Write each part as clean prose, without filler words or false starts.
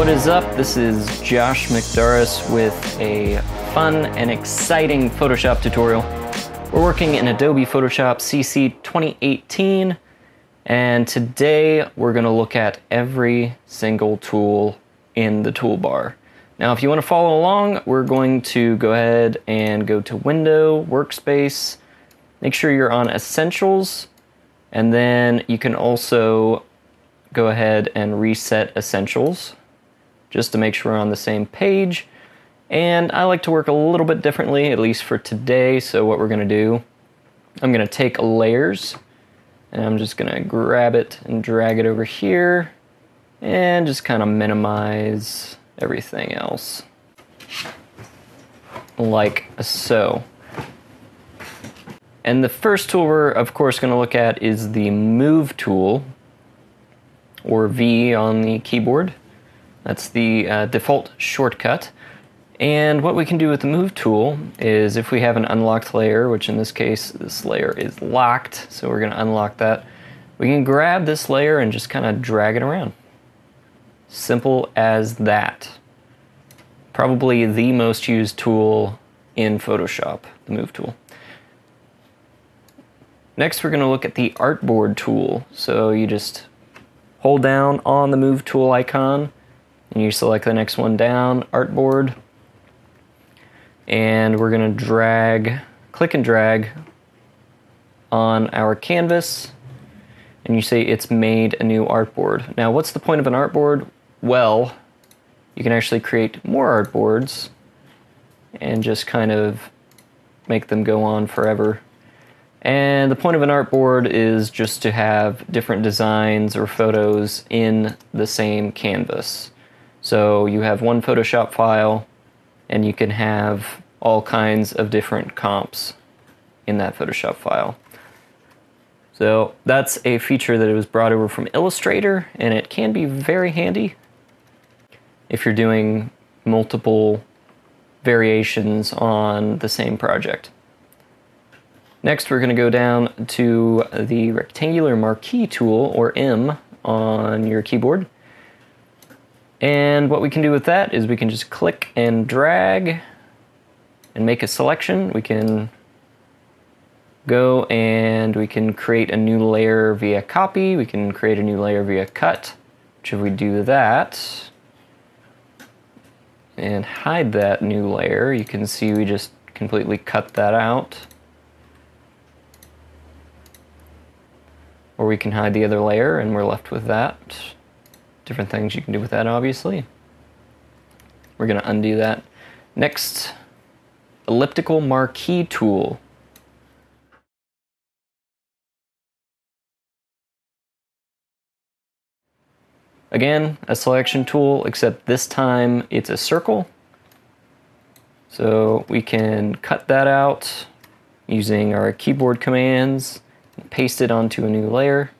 What is up? This is Josh McDarris with a fun and exciting Photoshop tutorial. We're working in Adobe Photoshop CC 2018, and today we're going to look at every single tool in the toolbar. Now, if you want to follow along, we're going to go ahead and go to Window, Workspace, make sure you're on Essentials, and then you can also go ahead and reset Essentials, just to make sure we're on the same page. And I like to work a little bit differently, at least for today. So what we're gonna do, I'm gonna take layers and I'm just gonna grab it and drag it over here and just kind of minimize everything else like so. And the first tool we're of course gonna look at is the move tool, or V on the keyboard. That's the default shortcut. And what we can do with the move tool is, if we have an unlocked layer, which in this case, this layer is locked, so we're gonna unlock that, we can grab this layer and just kind of drag it around. Simple as that. Probably the most used tool in Photoshop, the move tool. Next, we're gonna look at the artboard tool. So you just hold down on the move tool icon, and you select the next one down, artboard, and we're gonna drag, click and drag on our canvas, and you say it's made a new artboard. Now, what's the point of an artboard? Well, you can actually create more artboards and just kind of make them go on forever. And the point of an artboard is just to have different designs or photos in the same canvas. So you have one Photoshop file, and you can have all kinds of different comps in that Photoshop file. So that's a feature that it was brought over from Illustrator, and it can be very handy if you're doing multiple variations on the same project. Next, we're going to go down to the rectangular marquee tool, or M, on your keyboard. And what we can do with that is we can just click and drag and make a selection. We can go and we can create a new layer via copy. We can create a new layer via cut, which if we do that and hide that new layer, you can see we just completely cut that out. Or we can hide the other layer and we're left with that. Different things you can do with that, obviously. We're gonna undo that. Next, elliptical marquee tool. Again, a selection tool, except this time it's a circle. So we can cut that out using our keyboard commands, paste it onto a new layer.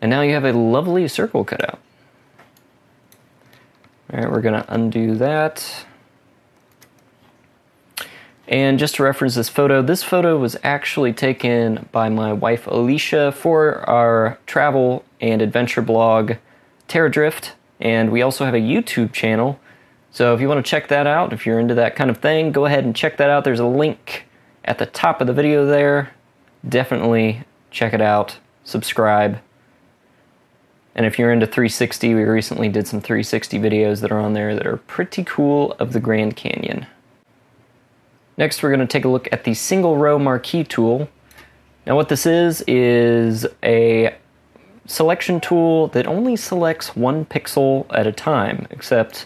And now you have a lovely circle cut out. All right, we're gonna undo that. And just to reference this photo was actually taken by my wife Alicia for our travel and adventure blog, TerraDrift, and we also have a YouTube channel. So if you wanna check that out, if you're into that kind of thing, go ahead and check that out. There's a link at the top of the video there. Definitely check it out, subscribe. And if you're into 360, we recently did some 360 videos that are on there that are pretty cool of the Grand Canyon. Next, we're gonna take a look at the single row marquee tool. Now what this is a selection tool that only selects one pixel at a time, except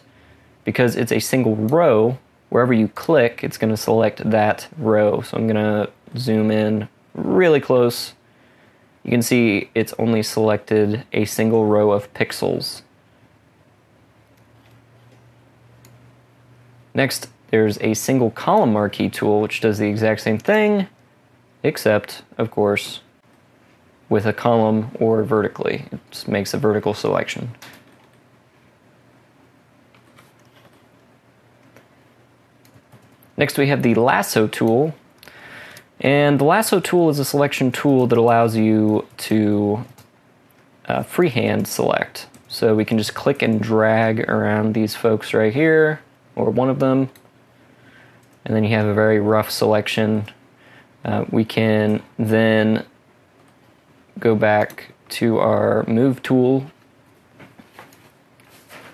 because it's a single row, wherever you click, it's going to select that row. So I'm going to zoom in really close. You can see it's only selected a single row of pixels. Next, there's a single column marquee tool, which does the exact same thing, except, of course, with a column or vertically. It just makes a vertical selection. Next, we have the lasso tool. And the lasso tool is a selection tool that allows you to freehand select. So we can just click and drag around these folks right here, or one of them. And then you have a very rough selection. We can then go back to our move tool,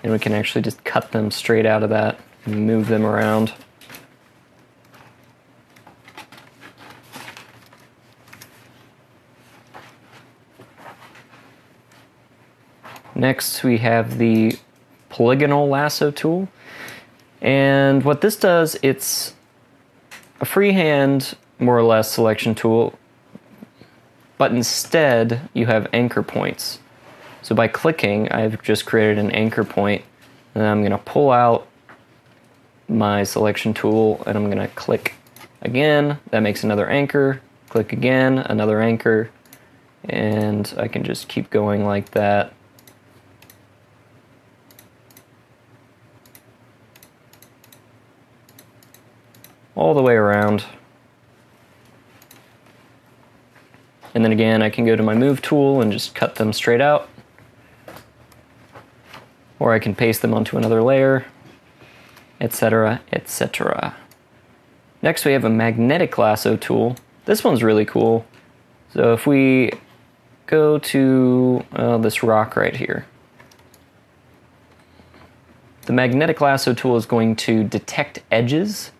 and we can actually just cut them straight out of that and move them around. Next, we have the polygonal lasso tool. And what this does, it's a freehand, more or less, selection tool, but instead you have anchor points. So by clicking, I've just created an anchor point, and I'm gonna pull out my selection tool and I'm gonna click again. That makes another anchor. Click again, another anchor, and I can just keep going like that. All the way around. And then again, I can go to my move tool and just cut them straight out. Or I can paste them onto another layer, etc., etc. Next, we have a magnetic lasso tool. This one's really cool. So if we go to this rock right here, the magnetic lasso tool is going to detect edges.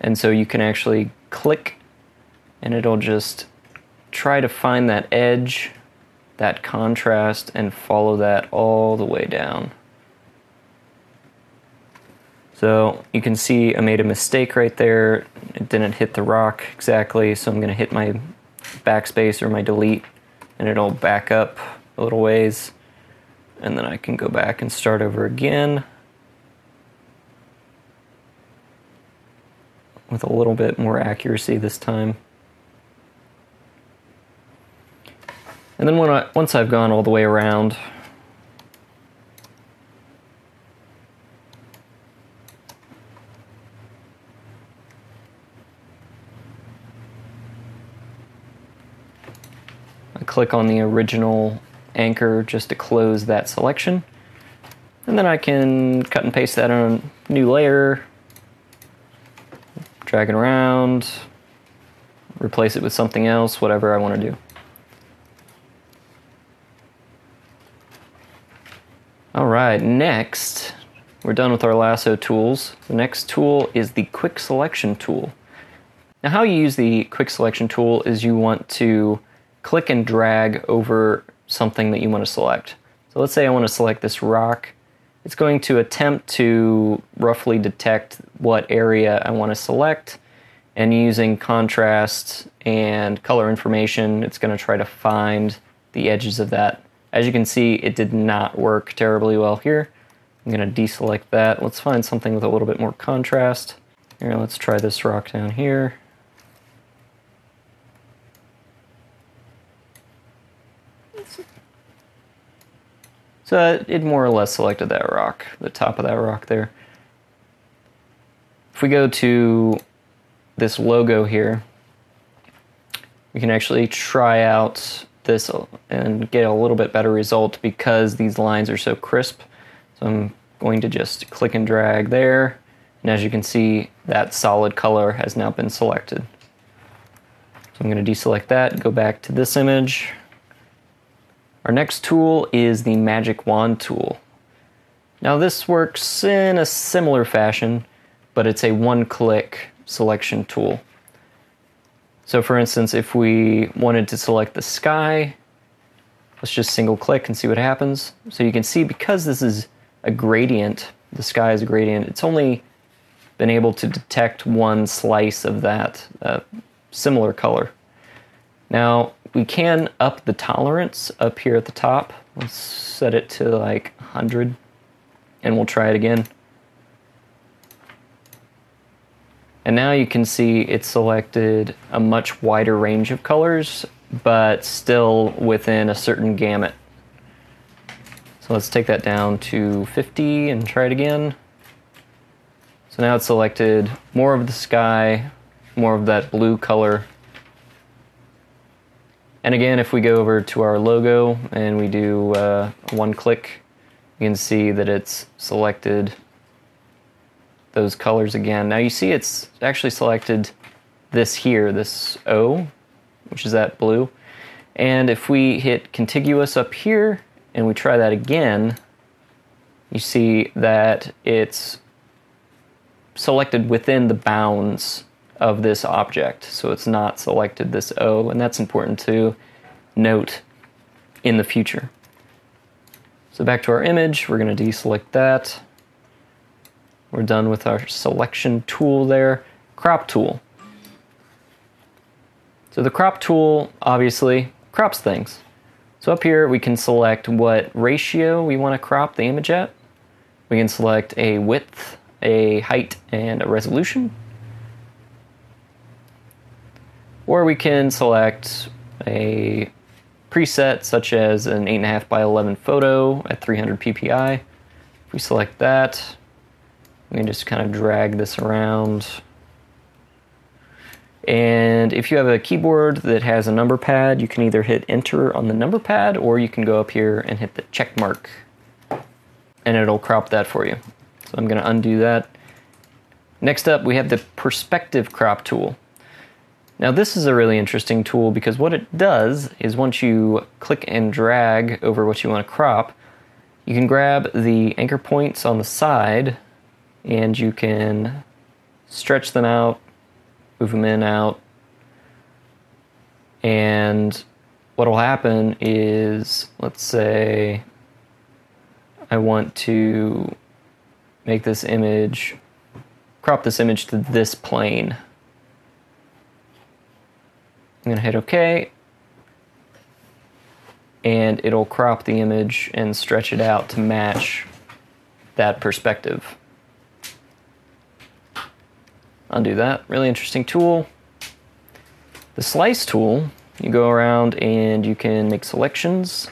And so you can actually click and it'll just try to find that edge, that contrast, and follow that all the way down. So you can see I made a mistake right there. It didn't hit the rock exactly, so I'm going to hit my backspace or my delete, and it'll back up a little ways. And then I can go back and start over again, with a little bit more accuracy this time. And then once I've gone all the way around, I click on the original anchor just to close that selection. And then I can cut and paste that on a new layer, drag it around, replace it with something else, whatever I want to do. All right, next, we're done with our lasso tools. The next tool is the quick selection tool. Now, how you use the quick selection tool is you want to click and drag over something that you want to select. So let's say I want to select this rock. It's going to attempt to roughly detect what area I want to select, and using contrast and color information, it's going to try to find the edges of that. As you can see, it did not work terribly well here. I'm going to deselect that. Let's find something with a little bit more contrast. Here, let's try this rock down here. So it more or less selected that rock, the top of that rock there. If we go to this logo here, we can actually try out this and get a little bit better result because these lines are so crisp. So I'm going to just click and drag there. And as you can see, that solid color has now been selected. So I'm going to deselect that, go back to this image. Our next tool is the magic wand tool. Now this works in a similar fashion, but it's a one-click selection tool. So for instance, if we wanted to select the sky, let's just single click and see what happens. So you can see, because this is a gradient, the sky is a gradient, it's only been able to detect one slice of that similar color. Now, we can up the tolerance up here at the top. Let's set it to like 100, and we'll try it again. And now you can see it selected a much wider range of colors, but still within a certain gamut. So let's take that down to 50 and try it again. So now it's selected more of the sky, more of that blue color. And again, if we go over to our logo and we do one click, you can see that it's selected those colors again. Now you see it's actually selected this here, this O, which is that blue. And if we hit contiguous up here and we try that again, you see that it's selected within the bounds of this object. So it's not selected this O, and that's important to note in the future. So back to our image, we're going to deselect that. We're done with our selection tool there. Crop tool. So the crop tool obviously crops things. So up here we can select what ratio we want to crop the image at. We can select a width, a height, and a resolution. Or we can select a preset such as an 8.5 by 11 photo at 300 ppi. If we select that, we can just kind of drag this around. And if you have a keyboard that has a number pad, you can either hit enter on the number pad or you can go up here and hit the check mark and it'll crop that for you. So I'm going to undo that. Next up, we have the perspective crop tool. Now this is a really interesting tool because what it does is once you click and drag over what you want to crop, you can grab the anchor points on the side and you can stretch them out, move them in, out, and what will happen is, let's say I want to make this image, crop this image to this plane. I'm going to hit OK, and it'll crop the image and stretch it out to match that perspective. Undo that. Really interesting tool. The slice tool, you go around and you can make selections,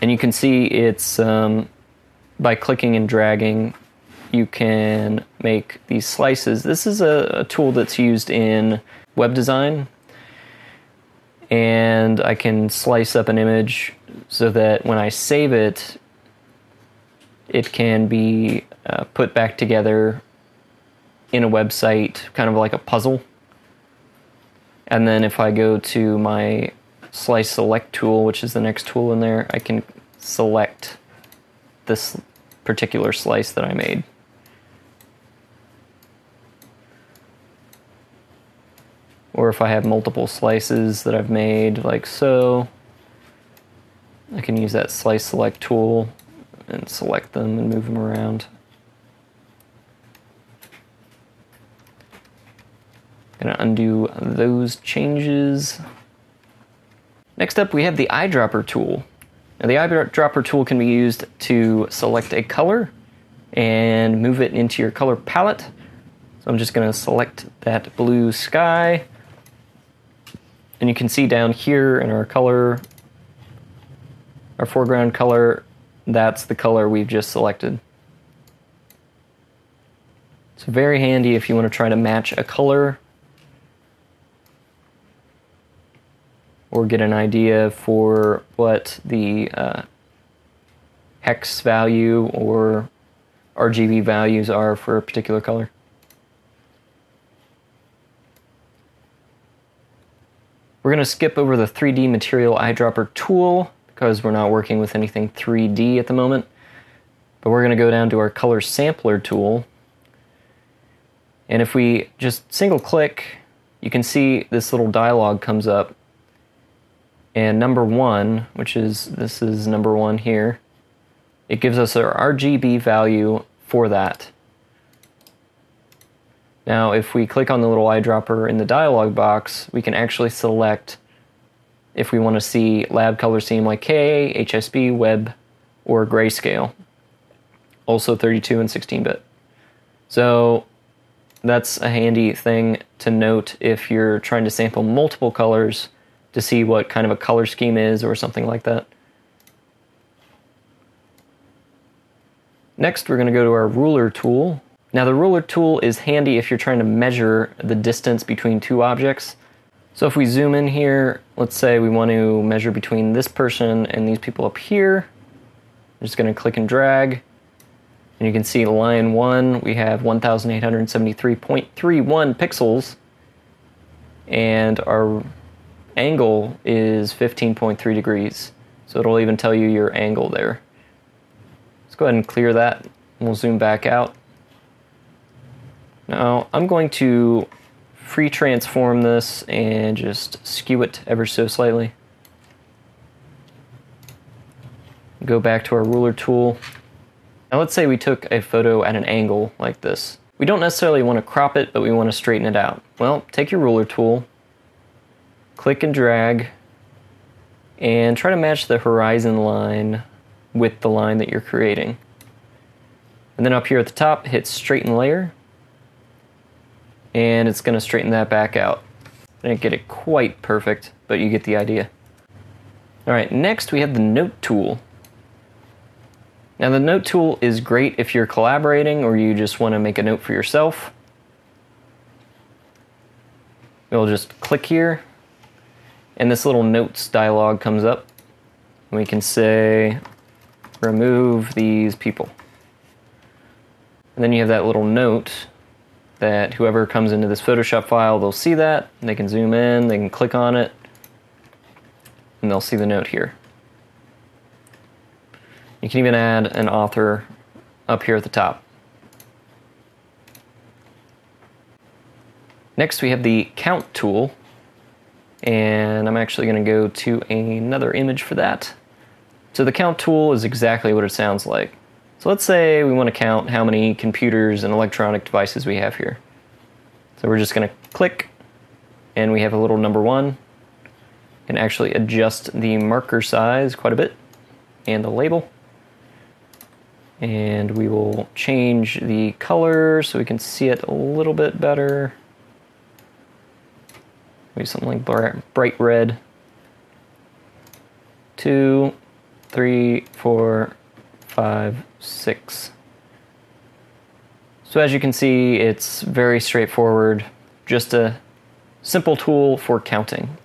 and you can see it's by clicking and dragging you can make these slices. This is a tool that's used in web design, and I can slice up an image so that when I save it, it can be put back together in a website, kind of like a puzzle. And then if I go to my slice select tool, which is the next tool in there, I can select this particular slice that I made. Or if I have multiple slices that I've made, like so, I can use that slice select tool and select them and move them around. Gonna undo those changes. Next up, we have the eyedropper tool. Now, the eyedropper tool can be used to select a color and move it into your color palette. So I'm just gonna select that blue sky, and you can see down here in our color, our foreground color, that's the color we've just selected. It's very handy if you want to try to match a color or get an idea for what the hex value or RGB values are for a particular color. We're going to skip over the 3D material eyedropper tool because we're not working with anything 3D at the moment, but we're going to go down to our color sampler tool. And if we just single click, you can see this little dialog comes up. And number one, which is, this is number one here, it gives us our RGB value for that. Now, if we click on the little eyedropper in the dialog box, we can actually select if we want to see lab color CMYK, HSB, web, or grayscale. Also 32 and 16-bit. So that's a handy thing to note if you're trying to sample multiple colors to see what kind of a color scheme is or something like that. Next, we're going to go to our ruler tool. Now, the ruler tool is handy if you're trying to measure the distance between two objects. So if we zoom in here, let's say we want to measure between this person and these people up here. I'm just going to click and drag. And you can see line one, we have 1,873.31 pixels. And our angle is 15.3 degrees. So it'll even tell you your angle there. Let's go ahead and clear that. We'll zoom back out. Now I'm going to free transform this and just skew it ever so slightly. Go back to our ruler tool. Now let's say we took a photo at an angle like this. We don't necessarily want to crop it, but we want to straighten it out. Well, take your ruler tool, click and drag, and try to match the horizon line with the line that you're creating. And then up here at the top, hit straighten layer, and it's going to straighten that back out. I didn't get it quite perfect, but you get the idea. Alright, next we have the note tool. Now the note tool is great if you're collaborating or you just want to make a note for yourself. You'll just click here, and this little notes dialog comes up. And we can say, remove these people. And then you have that little note that whoever comes into this Photoshop file, they'll see that, and they can zoom in, they can click on it, and they'll see the note here. You can even add an author up here at the top. Next we have the count tool, and I'm actually going to go to another image for that. So the count tool is exactly what it sounds like. So let's say we want to count how many computers and electronic devices we have here. So we're just going to click, and we have a little number one. You can actually adjust the marker size quite a bit, and the label. And we will change the color so we can see it a little bit better. Maybe something like bright red. 2, 3, 4, 5, 6. So as you can see, it's very straightforward, just a simple tool for counting.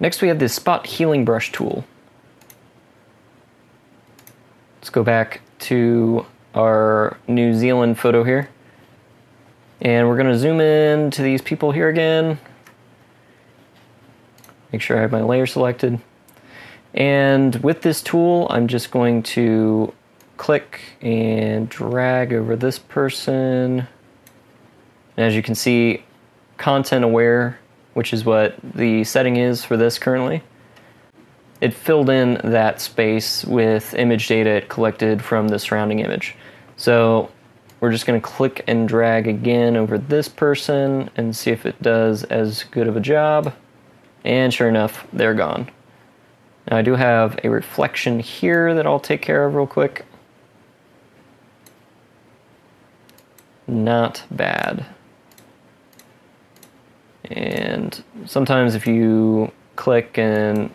Next we have the spot healing brush tool. Let's go back to our New Zealand photo here, and we're going to zoom in to these people here again. Make sure I have my layer selected. And with this tool, I'm just going to click and drag over this person. And as you can see, content aware, which is what the setting is for this currently, it filled in that space with image data it collected from the surrounding image. So we're just going to click and drag again over this person and see if it does as good of a job. And sure enough, they're gone. Now I do have a reflection here that I'll take care of real quick. Not bad. And sometimes if you click and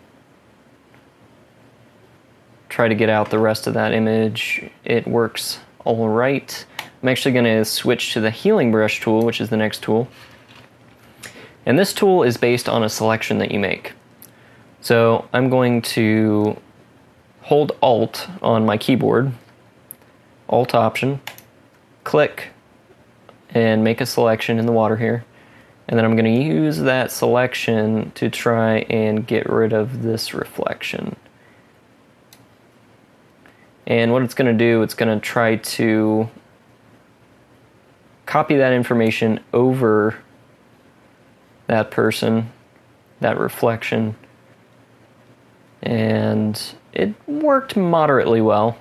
try to get out the rest of that image, it works all right. I'm actually going to switch to the healing brush tool, which is the next tool. And this tool is based on a selection that you make. So I'm going to hold Alt on my keyboard, Alt option, click, and make a selection in the water here. And then I'm going to use that selection to try and get rid of this reflection. And what it's going to do, it's going to try to copy that information over that person, that reflection. And it worked moderately well.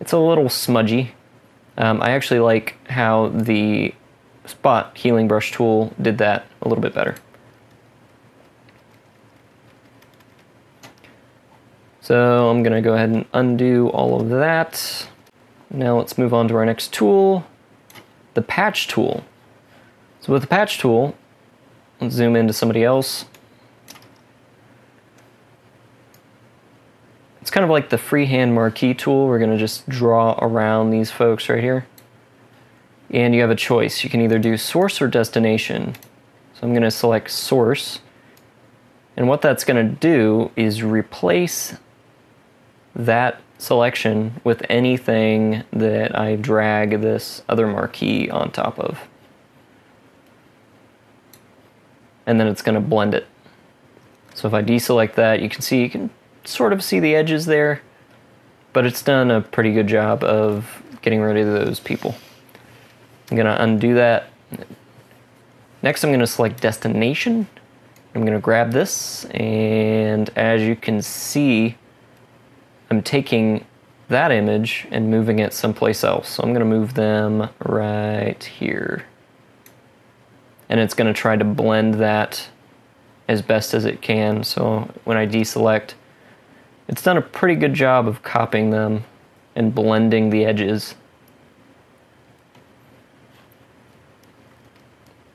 It's a little smudgy. I actually like how the spot healing brush tool did that a little bit better. So I'm going to go ahead and undo all of that. Now let's move on to our next tool, the patch tool. So with the patch tool, let's zoom into somebody else. It's kind of like the freehand marquee tool. We're going to just draw around these folks right here. And you have a choice. You can either do source or destination. So I'm going to select source. And what that's going to do is replace that selection with anything that I drag this other marquee on top of. And then it's going to blend it. So if I deselect that, you can see, you can sort of see the edges there, but it's done a pretty good job of getting rid of those people. I'm going to undo that. Next, I'm going to select destination. I'm going to grab this, and as you can see, I'm taking that image and moving it someplace else. So I'm going to move them right here. And it's going to try to blend that as best as it can. So when I deselect, it's done a pretty good job of copying them and blending the edges.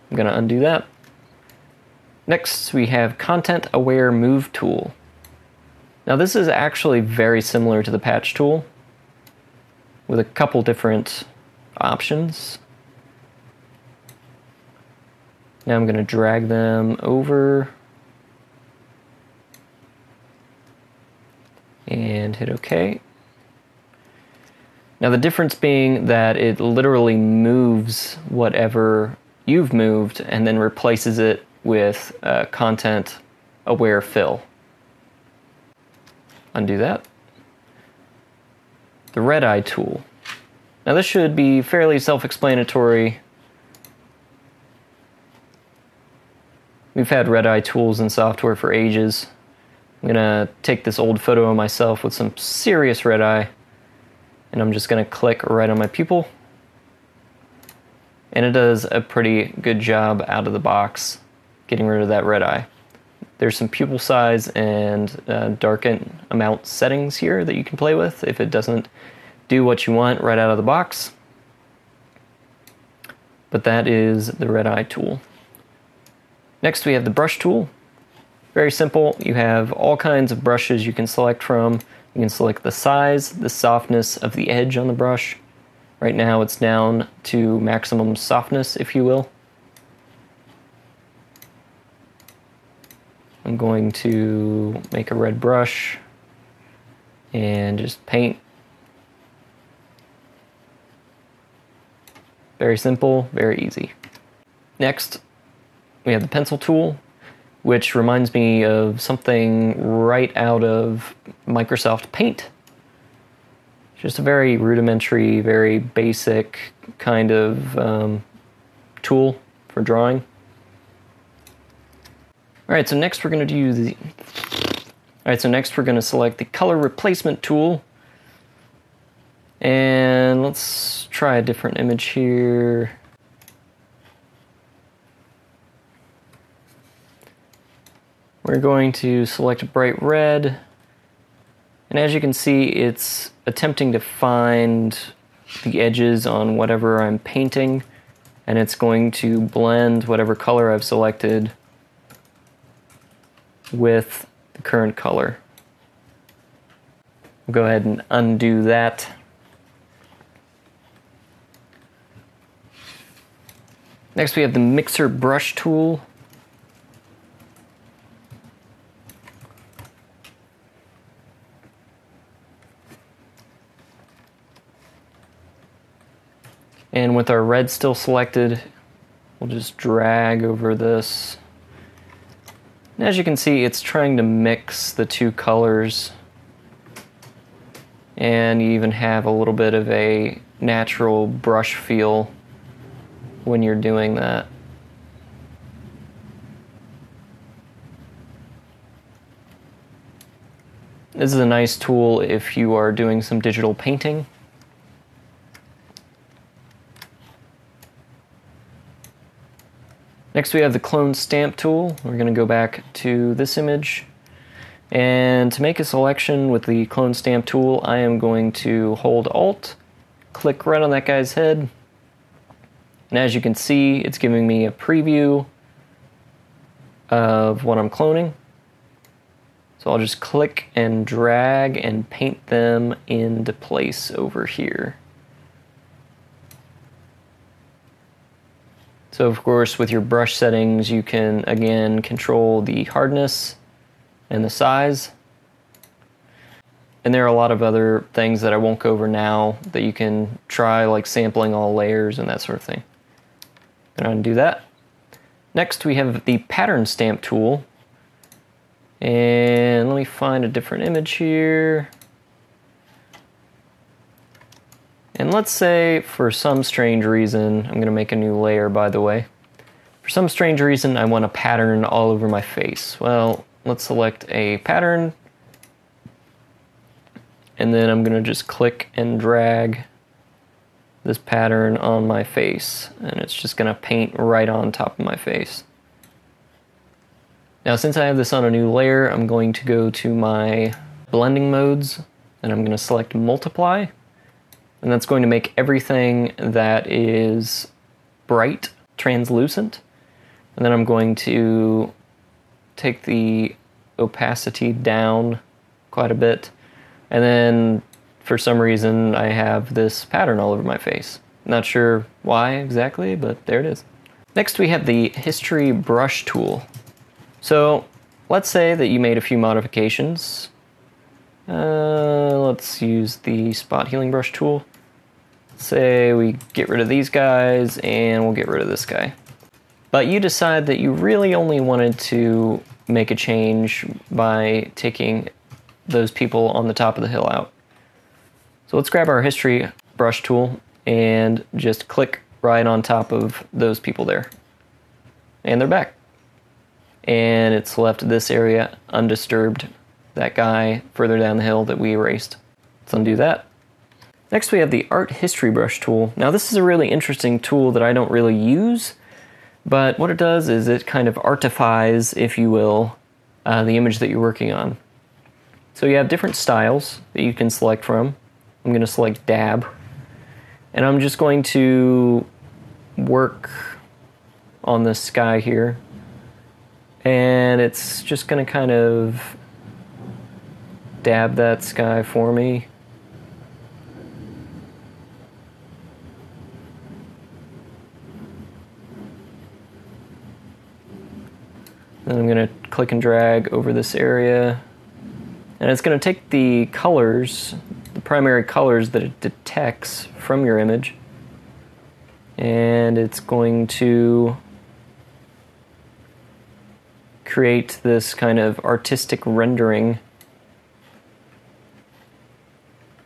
I'm going to undo that. Next, we have Content Aware Move Tool. Now this is actually very similar to the Patch Tool with a couple different options. Now I'm going to drag them over and hit OK. Now the difference being that it literally moves whatever you've moved and then replaces it with a content aware fill. Undo that. The red eye tool. Now this should be fairly self-explanatory. We've had red eye tools in software for ages. I'm gonna take this old photo of myself with some serious red eye, and I'm just gonna click right on my pupil. And it does a pretty good job out of the box getting rid of that red eye. There's some pupil size and darken amount settings here that you can play with if it doesn't do what you want right out of the box. But that is the red eye tool. Next we have the brush tool. Very simple. You have all kinds of brushes you can select from. You can select the size, the softness of the edge on the brush. Right now it's down to maximum softness, if you will. I'm going to make a red brush and just paint. Very simple, very easy. Next, we have the pencil tool, which reminds me of something right out of Microsoft Paint. Just a very rudimentary, very basic kind of tool for drawing. Alright, so next we're going to do the... Alright, so next we're going to select the color replacement tool. And let's try a different image here. We're going to select a bright red. And as you can see, it's attempting to find the edges on whatever I'm painting. And it's going to blend whatever color I've selected with the current color. We'll go ahead and undo that. Next we have the mixer brush tool. And with our red still selected, we'll just drag over this. And as you can see, it's trying to mix the two colors, and you even have a little bit of a natural brush feel when you're doing that. This is a nice tool if you are doing some digital painting. Next we have the clone stamp tool. We're going to go back to this image, and to make a selection with the clone stamp tool, I am going to hold Alt, click right on that guy's head, and as you can see, it's giving me a preview of what I'm cloning. So I'll just click and drag and paint them into place over here. So of course, with your brush settings, you can again control the hardness and the size. And there are a lot of other things that I won't go over now that you can try, like sampling all layers and that sort of thing. And I'm going to do that. Next, we have the pattern stamp tool. And let me find a different image here. And let's say for some strange reason, I'm going to make a new layer, by the way. For some strange reason, I want a pattern all over my face. Well, let's select a pattern. And then I'm going to just click and drag this pattern on my face. And it's just going to paint right on top of my face. Now, since I have this on a new layer, I'm going to go to my blending modes and I'm going to select multiply. And that's going to make everything that is bright translucent. And then I'm going to take the opacity down quite a bit. And then for some reason, I have this pattern all over my face. Not sure why exactly, but there it is. Next, we have the history brush tool. So let's say that you made a few modifications. Let's use the spot healing brush tool. Say we get rid of these guys and we'll get rid of this guy. But you decide that you really only wanted to make a change by taking those people on the top of the hill out. So let's grab our history brush tool and just click right on top of those people there. And they're back. And it's left this area undisturbed, that guy further down the hill that we erased. Let's undo that. Next we have the Art History Brush tool. Now this is a really interesting tool that I don't really use, but what it does is it kind of artifies, if you will, the image that you're working on. So you have different styles that you can select from. I'm going to select dab, and I'm just going to work on this sky here. And it's just going to kind of dab that sky for me. Then I'm going to click and drag over this area. And it's going to take the colors, the primary colors that it detects from your image, and it's going to create this kind of artistic rendering.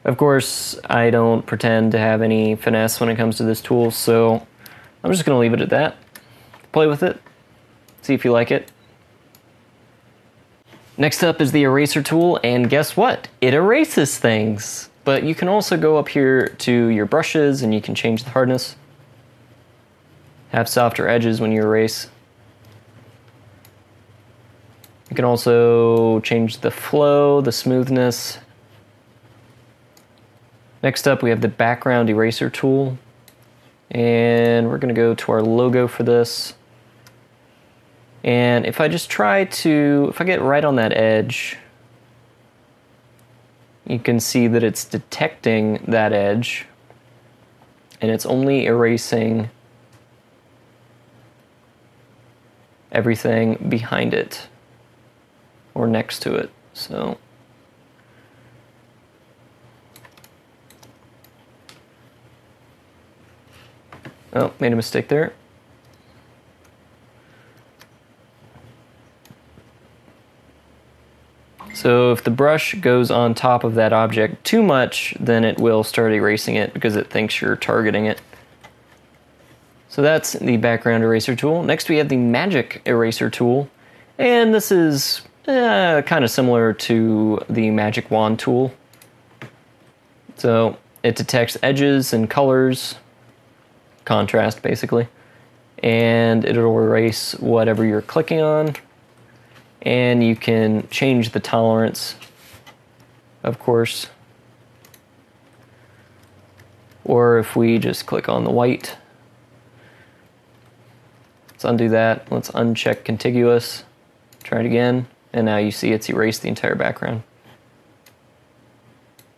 Of course, I don't pretend to have any finesse when it comes to this tool, so I'm just going to leave it at that. Play with it, see if you like it. Next up is the eraser tool, and guess what? It erases things! But you can also go up here to your brushes and you can change the hardness. Have softer edges when you erase. You can also change the flow, the smoothness. Next up, we have the background eraser tool. And we're going to go to our logo for this. And if I just try to, if I get right on that edge, you can see that it's detecting that edge. And it's only erasing everything behind it or next to it. So oh, made a mistake there. So if the brush goes on top of that object too much, then it will start erasing it because it thinks you're targeting it. So that's the background eraser tool. Next we have the magic eraser tool, and this is kind of similar to the magic wand tool. So it detects edges and colors, contrast basically, and it'll erase whatever you're clicking on. And you can change the tolerance, of course. Or if we just click on the white, let's undo that. Let's uncheck contiguous. Try it again. And now you see it's erased the entire background.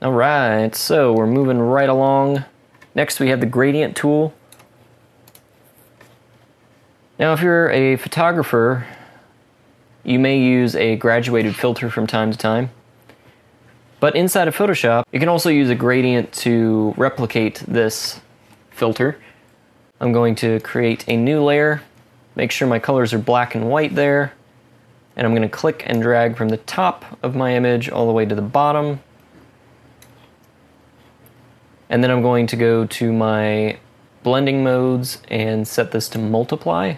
All right, so we're moving right along. Next we have the gradient tool. Now if you're a photographer, You may use a graduated filter from time to time. But inside of Photoshop, you can also use a gradient to replicate this filter. I'm going to create a new layer, make sure my colors are black and white there, and I'm going to click and drag from the top of my image all the way to the bottom. And then I'm going to go to my blending modes and set this to multiply.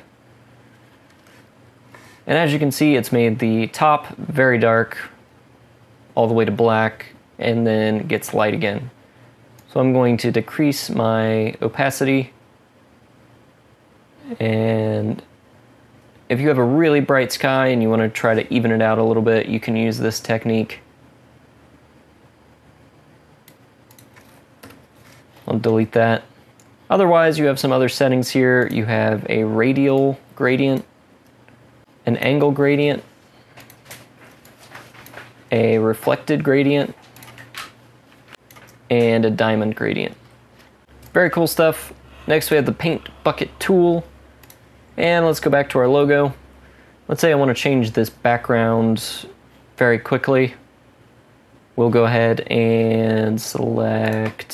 And as you can see, it's made the top very dark, all the way to black, and then gets light again. So I'm going to decrease my opacity. And if you have a really bright sky and you want to try to even it out a little bit, you can use this technique. I'll delete that. Otherwise, you have some other settings here. You have a radial gradient, an angle gradient, a reflected gradient, and a diamond gradient. Very cool stuff. Next we have the paint bucket tool, and let's go back to our logo. Let's say I want to change this background very quickly. We'll go ahead and select,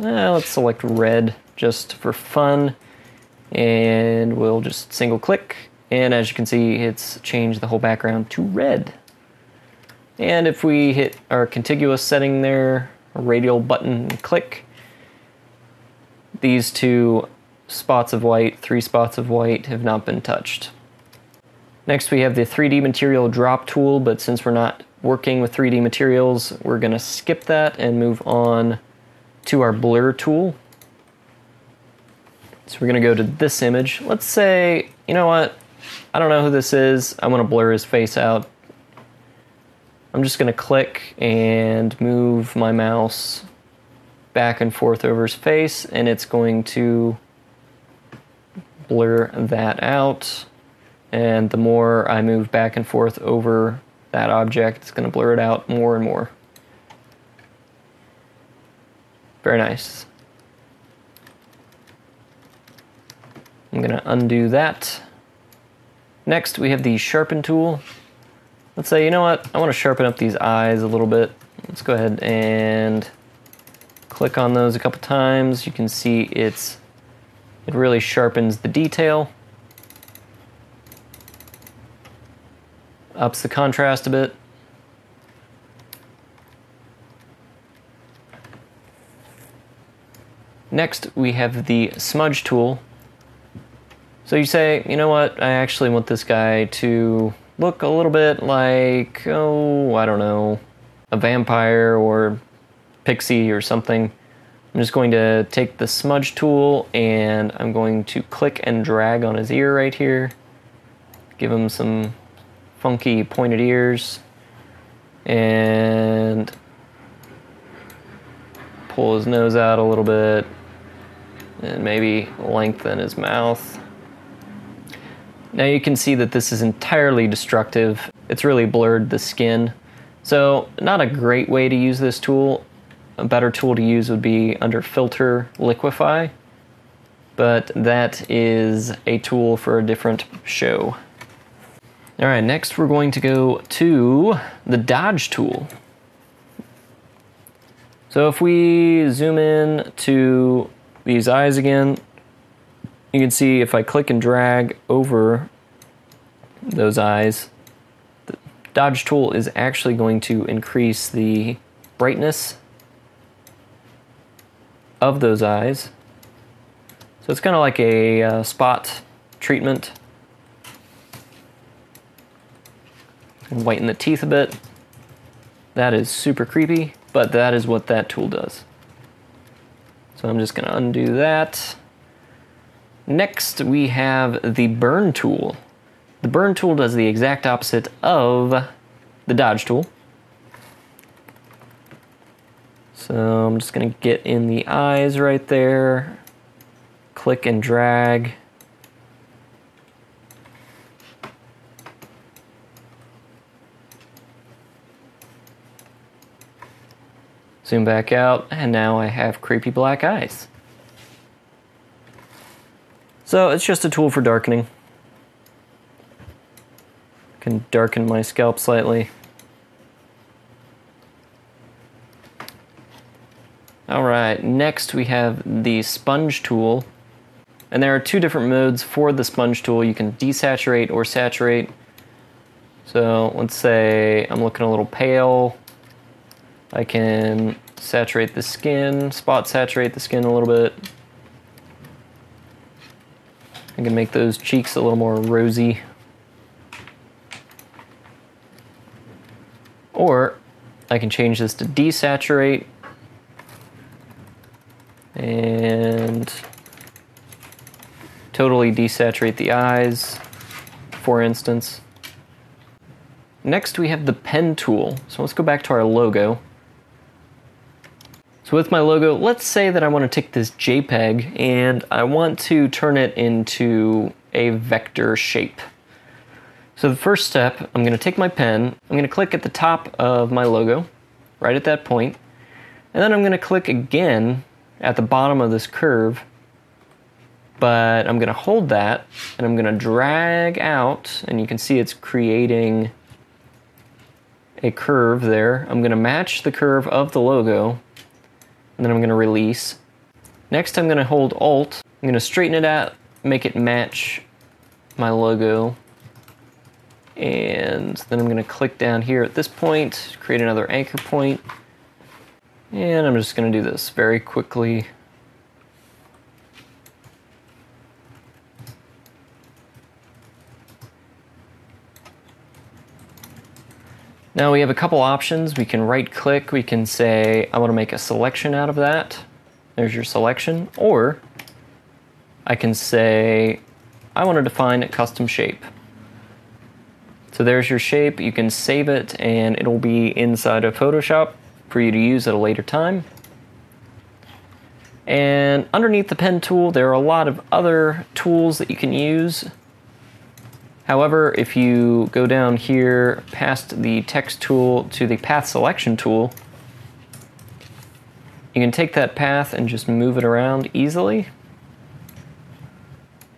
let's select red just for fun, and we'll just single click, and as you can see, it's changed the whole background to red. And if we hit our contiguous setting there, a radial button and click, these two spots of white, three spots of white have not been touched. Next we have the 3D material drop tool, but since we're not working with 3D materials, we're going to skip that and move on to our blur tool. So we're going to go to this image. Let's say, you know what, I don't know who this is, I want to blur his face out. I'm just going to click and move my mouse back and forth over his face, and it's going to blur that out. And the more I move back and forth over that object, it's going to blur it out more and more. Very nice. I'm going to undo that. Next, we have the sharpen tool. Let's say, you know what, I want to sharpen up these eyes a little bit. Let's go ahead and click on those a couple times. You can see it really sharpens the detail. Ups the contrast a bit. Next, we have the smudge tool. So you say, you know what, I actually want this guy to look a little bit like, oh, I don't know, a vampire or pixie or something. I'm just going to take the smudge tool and I'm going to click and drag on his ear right here. Give him some funky pointed ears and pull his nose out a little bit and maybe lengthen his mouth. Now you can see that this is entirely destructive. It's really blurred the skin. So not a great way to use this tool. A better tool to use would be under Filter, Liquify. But that is a tool for a different show. All right, next we're going to go to the dodge tool. So if we zoom in to these eyes again, you can see if I click and drag over those eyes, the dodge tool is actually going to increase the brightness of those eyes. So it's kind of like a spot treatment. Whiten the teeth a bit. That is super creepy, but that is what that tool does. So I'm just going to undo that. Next, we have the burn tool. The burn tool does the exact opposite of the dodge tool. So I'm just going to get in the eyes right there, click and drag. Zoom back out, and now I have creepy black eyes. So it's just a tool for darkening. can darken my scalp slightly. Alright, next we have the sponge tool. And there are two different modes for the sponge tool. You can desaturate or saturate. So let's say I'm looking a little pale. I can saturate the skin, spot saturate the skin a little bit. I can make those cheeks a little more rosy. Or I can change this to desaturate. And totally desaturate the eyes, for instance. Next we have the pen tool. So let's go back to our logo. So with my logo, let's say that I want to take this JPEG and I want to turn it into a vector shape. So the first step, I'm going to take my pen, I'm going to click at the top of my logo, right at that point, and then I'm going to click again at the bottom of this curve, but I'm going to hold that and I'm going to drag out, and you can see it's creating a curve there. I'm going to match the curve of the logo and then I'm going to release. Next I'm going to hold Alt, I'm going to straighten it out, make it match my logo, and then I'm going to click down here at this point, create another anchor point. And I'm just going to do this very quickly. Now we have a couple options. We can right click, we can say I want to make a selection out of that. There's your selection. Or I can say I want to define a custom shape. So there's your shape. You can save it and it'll be inside of Photoshop for you to use at a later time. And underneath the pen tool, there are a lot of other tools that you can use. However, if you go down here past the text tool to the path selection tool, you can take that path and just move it around easily.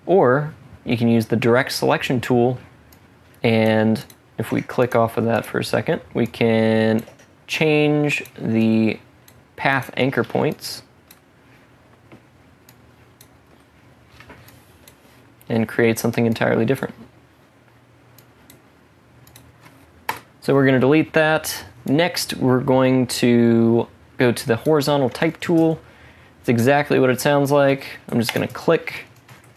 Or you can use the direct selection tool, and if we click off of that for a second, we can change the path anchor points and create something entirely different. So we're going to delete that. Next, we're going to go to the horizontal type tool. It's exactly what it sounds like. I'm just going to click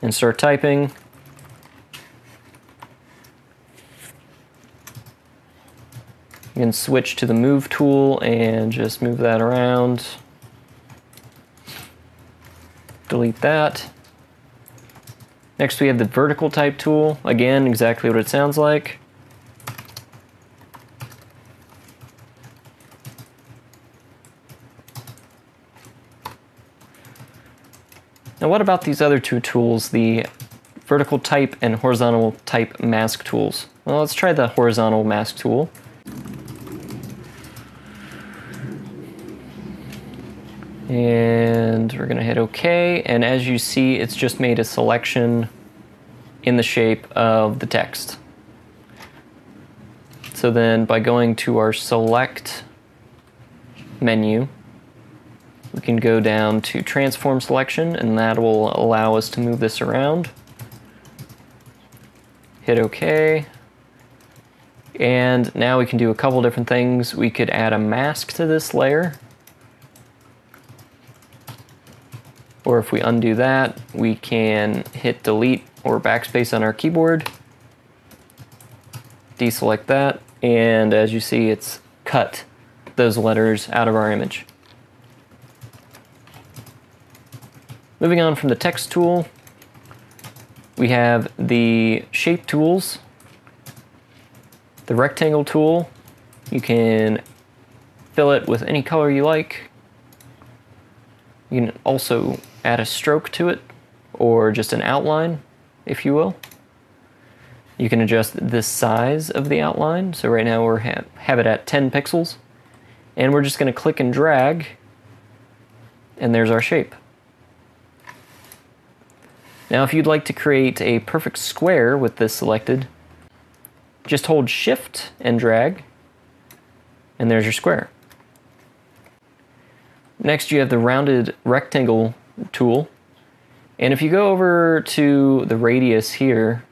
and start typing. You can switch to the move tool and just move that around. Delete that. Next we have the vertical type tool. Again, exactly what it sounds like. Now what about these other two tools, the vertical type and horizontal type mask tools? Well, let's try the horizontal mask tool. And we're going to hit OK, and as you see, it's just made a selection in the shape of the text. So then by going to our select menu, we can go down to transform selection, and that will allow us to move this around. Hit OK. And now we can do a couple different things. We could add a mask to this layer. Or if we undo that, we can hit delete or backspace on our keyboard, deselect that, and as you see, it's cut those letters out of our image. Moving on from the text tool, we have the shape tools, the rectangle tool. You can fill it with any color you like. You can also add a stroke to it, or just an outline, if you will. You can adjust the size of the outline. So right now we have it at 10 pixels. And we're just going to click and drag, and there's our shape. Now if you'd like to create a perfect square with this selected, Just hold shift and drag, and there's your square. Next you have the rounded rectangle tool, and if you go over to the radius here,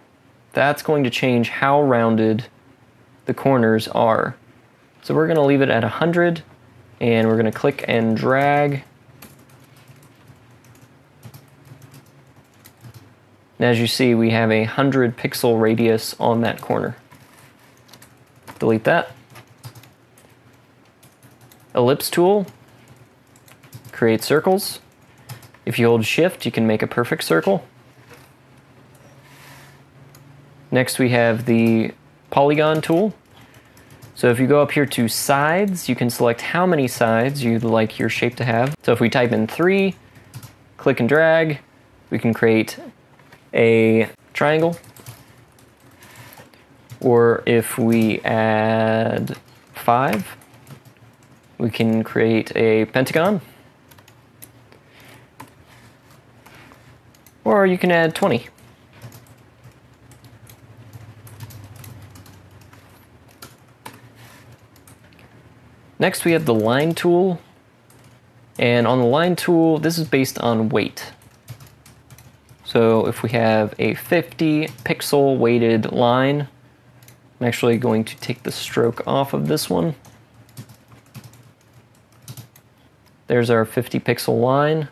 that's going to change how rounded the corners are. So we're going to leave it at 100, and we're going to click and drag. And as you see, we have 100 pixel radius on that corner. Delete that. Ellipse tool. Create circles. If you hold shift, you can make a perfect circle. Next we have the polygon tool. So if you go up here to sides, you can select how many sides you'd like your shape to have. So if we type in 3, click and drag, we can create a triangle. Or if we add 5, we can create a pentagon. Or you can add 20. Next we have the line tool, and on the line tool this is based on weight. So if we have a 50 pixel weighted line, I'm actually going to take the stroke off of this one. There's our 50 pixel line,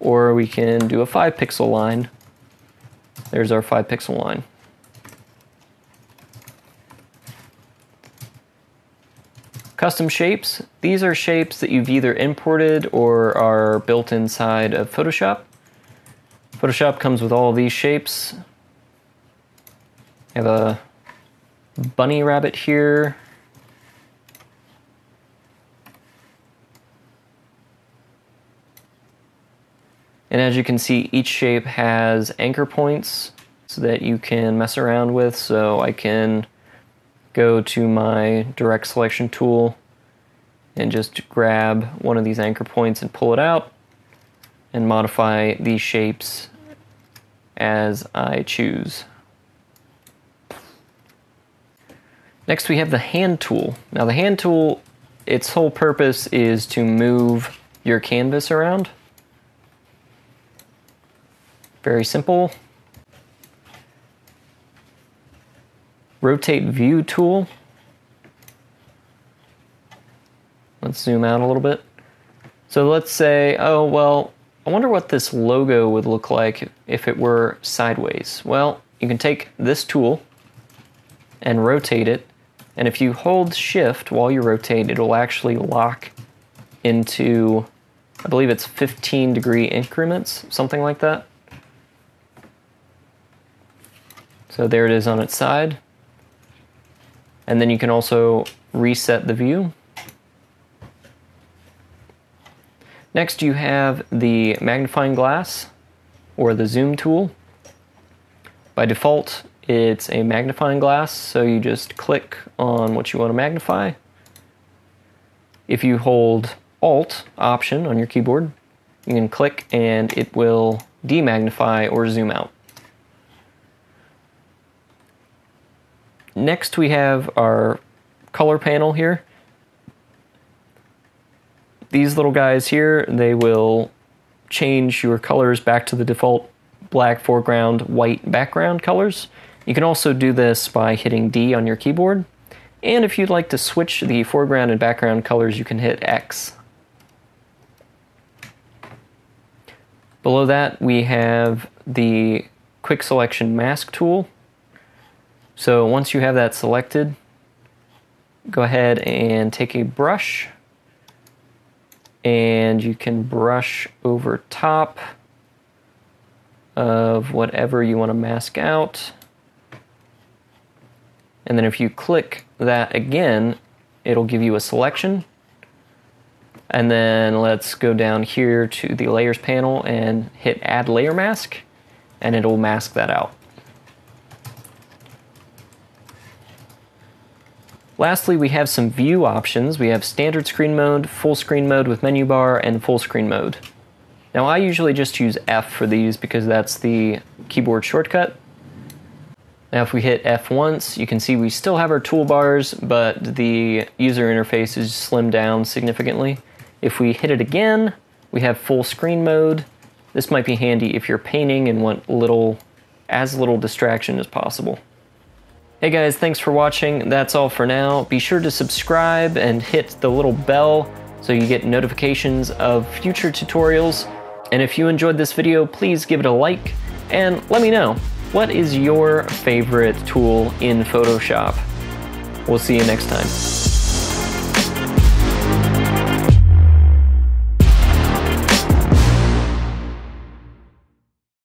or we can do a 5 pixel line. There's our 5 pixel line. Custom shapes. These are shapes that you've either imported or are built inside of Photoshop. Photoshop comes with all of these shapes. I have a bunny rabbit here. And as you can see, each shape has anchor points so that you can mess around with. So I can go to my direct selection tool and just grab one of these anchor points and pull it out and modify these shapes as I choose. Next we have the hand tool. Now the hand tool, its whole purpose is to move your canvas around. Very simple. Rotate view tool. Let's zoom out a little bit. So let's say, oh, well, I wonder what this logo would look like if it were sideways. Well, you can take this tool and rotate it, and if you hold shift while you rotate, it'll actually lock into, I believe it's 15-degree increments, something like that. So there it is on its side. And then you can also reset the view. Next you have the magnifying glass, or the zoom tool. By default, it's a magnifying glass, so you just click on what you want to magnify. If you hold Alt, Option on your keyboard, you can click and it will demagnify or zoom out. Next we have our color panel here. These little guys here, they will change your colors back to the default black foreground, white background colors. You can also do this by hitting D on your keyboard. And if you'd like to switch the foreground and background colors, you can hit X. Below that we have the quick selection mask tool. So once you have that selected, go ahead and take a brush, and you can brush over top of whatever you want to mask out. And then if you click that again, it'll give you a selection. And then let's go down here to the layers panel and hit add layer mask, and it'll mask that out. Lastly, we have some view options. We have standard screen mode, full screen mode with menu bar, and full screen mode. Now I usually just use F for these because that's the keyboard shortcut. Now if we hit F once, you can see we still have our toolbars, but the user interface is slimmed down significantly. If we hit it again, we have full screen mode. This might be handy if you're painting and want as little distraction as possible. Hey guys, thanks for watching. That's all for now. Be sure to subscribe and hit the little bell so you get notifications of future tutorials. And if you enjoyed this video, please give it a like and let me know, what is your favorite tool in Photoshop? We'll see you next time.